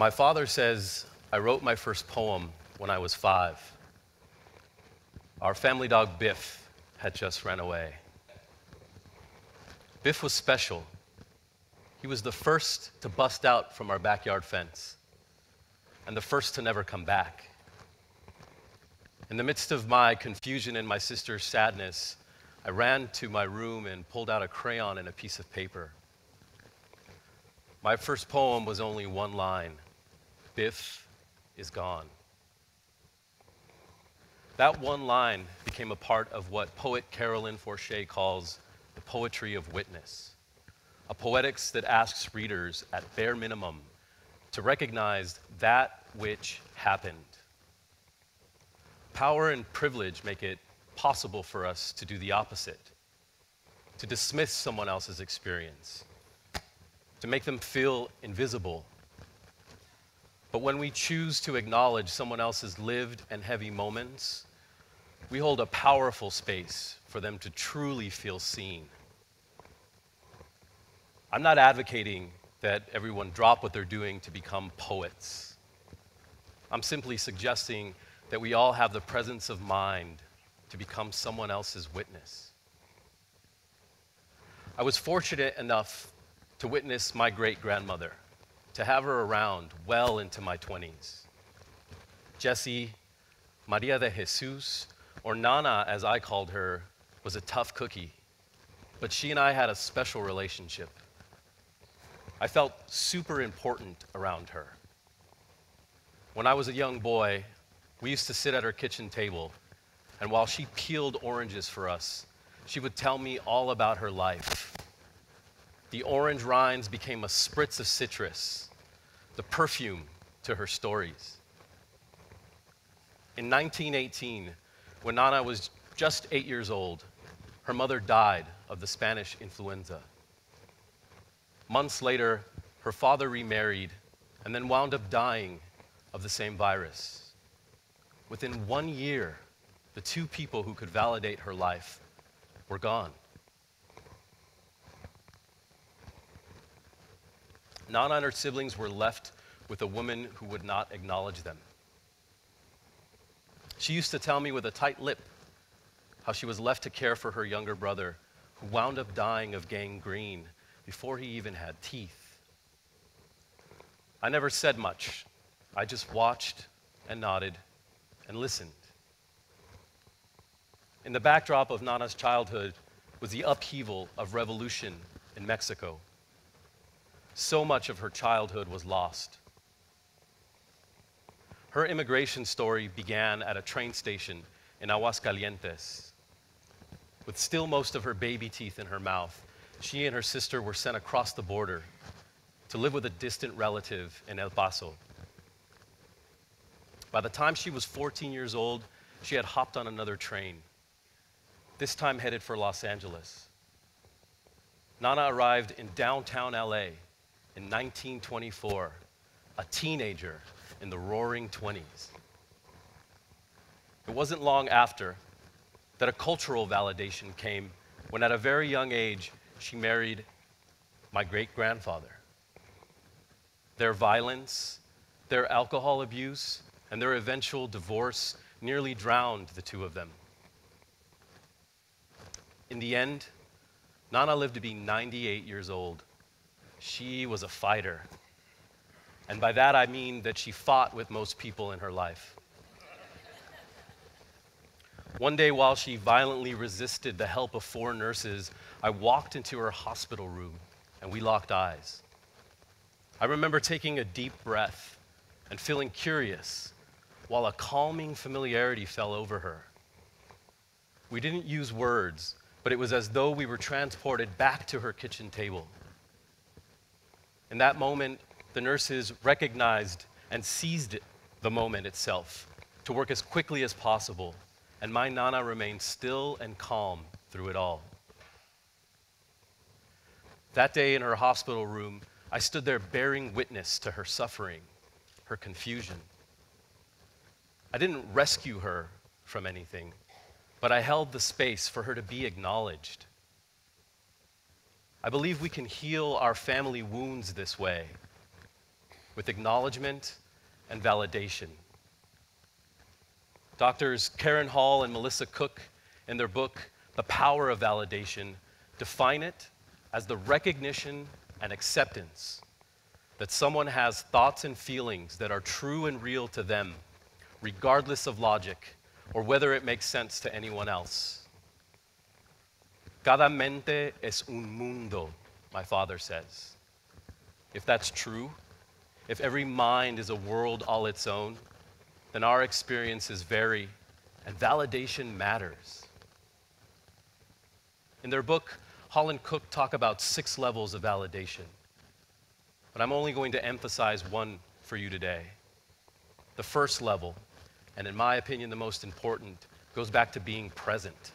My father says, I wrote my first poem when I was 5. Our family dog, Biff, had just run away. Biff was special. He was the first to bust out from our backyard fence and the first to never come back. In the midst of my confusion and my sister's sadness, I ran to my room and pulled out a crayon and a piece of paper. My first poem was only one line, Biff is gone. That one line became a part of what poet Carolyn Forché calls the poetry of witness, a poetics that asks readers, at bare minimum, to recognize that which happened. Power and privilege make it possible for us to do the opposite, to dismiss someone else's experience, to make them feel invisible. But when we choose to acknowledge someone else's lived and heavy moments, we hold a powerful space for them to truly feel seen. I'm not advocating that everyone drop what they're doing to become poets. I'm simply suggesting that we all have the presence of mind to become someone else's witness. I was fortunate enough to witness my great-grandmother, to have her around well into my 20s. Jessie Maria de Jesus, or Nana as I called her, was a tough cookie, but she and I had a special relationship. I felt super important around her. When I was a young boy, we used to sit at her kitchen table, and while she peeled oranges for us, she would tell me all about her life. The orange rinds became a spritz of citrus, the perfume to her stories. In 1918, when Nana was just 8 years old, her mother died of the Spanish influenza. Months later, her father remarried and then wound up dying of the same virus. Within 1 year, the 2 people who could validate her life were gone. Nana and her siblings were left with a woman who would not acknowledge them. She used to tell me with a tight lip how she was left to care for her younger brother, who wound up dying of gangrene before he even had teeth. I never said much. I just watched and nodded and listened. In the backdrop of Nana's childhood was the upheaval of revolution in Mexico. So much of her childhood was lost. Her immigration story began at a train station in Aguascalientes. With still most of her baby teeth in her mouth, she and her sister were sent across the border to live with a distant relative in El Paso. By the time she was 14 years old, she had hopped on another train, this time headed for Los Angeles. Nana arrived in downtown LA in 1924, a teenager in the roaring 20s. It wasn't long after that a cultural validation came when at a very young age, she married my great-grandfather. Their violence, their alcohol abuse, and their eventual divorce nearly drowned the 2 of them. In the end, Nana lived to be 98 years old. She was a fighter. And by that I mean that she fought with most people in her life. One day while she violently resisted the help of 4 nurses, I walked into her hospital room and we locked eyes. I remember taking a deep breath and feeling curious, while a calming familiarity fell over her. We didn't use words, but it was as though we were transported back to her kitchen table. In that moment, the nurses recognized and seized the moment itself to work as quickly as possible, and my Nana remained still and calm through it all. That day in her hospital room, I stood there bearing witness to her suffering, her confusion. I didn't rescue her from anything, but I held the space for her to be acknowledged. I believe we can heal our family wounds this way, with acknowledgement and validation. Doctors Karen Hall and Melissa Cook, in their book, The Power of Validation, define it as the recognition and acceptance that someone has thoughts and feelings that are true and real to them, regardless of logic or whether it makes sense to anyone else. Cada mente es un mundo, my father says. If that's true, if every mind is a world all its own, then our experiences vary and validation matters. In their book, Holland Cook talk about 6 levels of validation, but I'm only going to emphasize one for you today. The first level, and in my opinion, the most important, goes back to being present.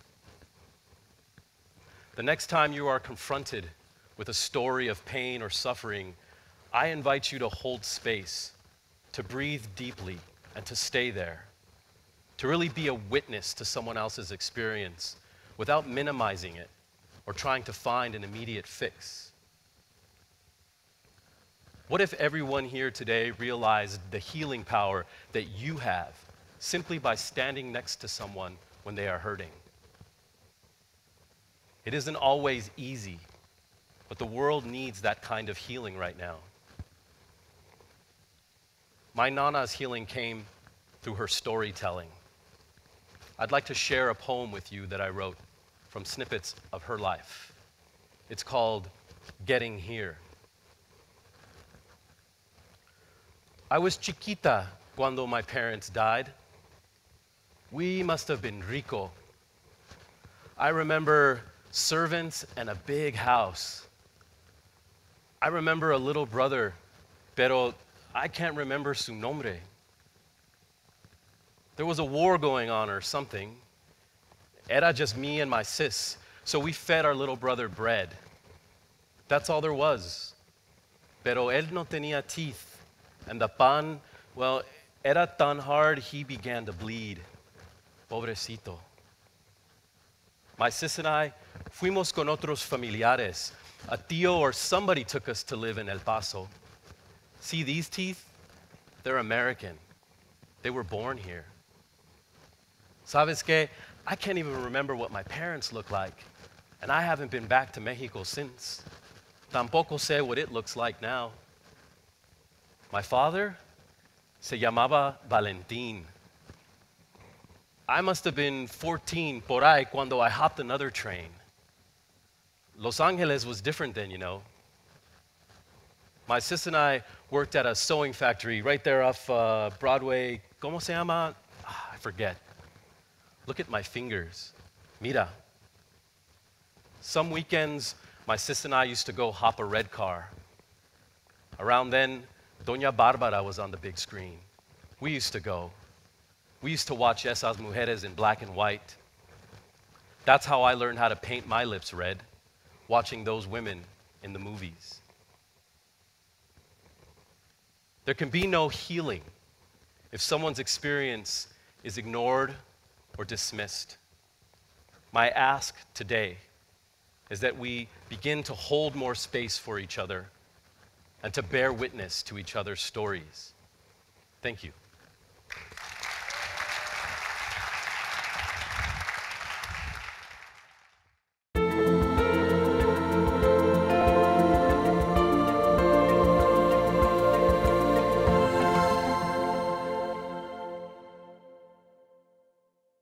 The next time you are confronted with a story of pain or suffering, I invite you to hold space, to breathe deeply, and to stay there, to really be a witness to someone else's experience without minimizing it or trying to find an immediate fix. What if everyone here today realized the healing power that you have simply by standing next to someone when they are hurting? It isn't always easy, but the world needs that kind of healing right now. My Nana's healing came through her storytelling. I'd like to share a poem with you that I wrote from snippets of her life. It's called Getting Here. I was chiquita cuando my parents died. We must have been rico. I remember servants and a big house. I remember a little brother, pero I can't remember su nombre. There was a war going on or something. Era just me and my sis, so we fed our little brother bread. That's all there was. Pero él no tenía teeth, and the pan, well, era tan hard he began to bleed. Pobrecito. My sis and I fuimos con otros familiares. A tío or somebody took us to live in El Paso. See these teeth? They're American. They were born here. ¿Sabes qué? I can't even remember what my parents look like, and I haven't been back to Mexico since. Tampoco sé what it looks like now. My father se llamaba Valentín. I must have been 14 por ahí cuando I hopped another train. Los Angeles was different then, you know. My sis and I worked at a sewing factory right there off Broadway. ¿Cómo se llama? Ah, I forget. Look at my fingers. Mira. Some weekends, my sis and I used to go hop a red car. Around then, Doña Bárbara was on the big screen. We used to go. We used to watch Esas Mujeres in black and white. That's how I learned how to paint my lips red, watching those women in the movies. There can be no healing if someone's experience is ignored or dismissed. My ask today is that we begin to hold more space for each other and to bear witness to each other's stories. Thank you.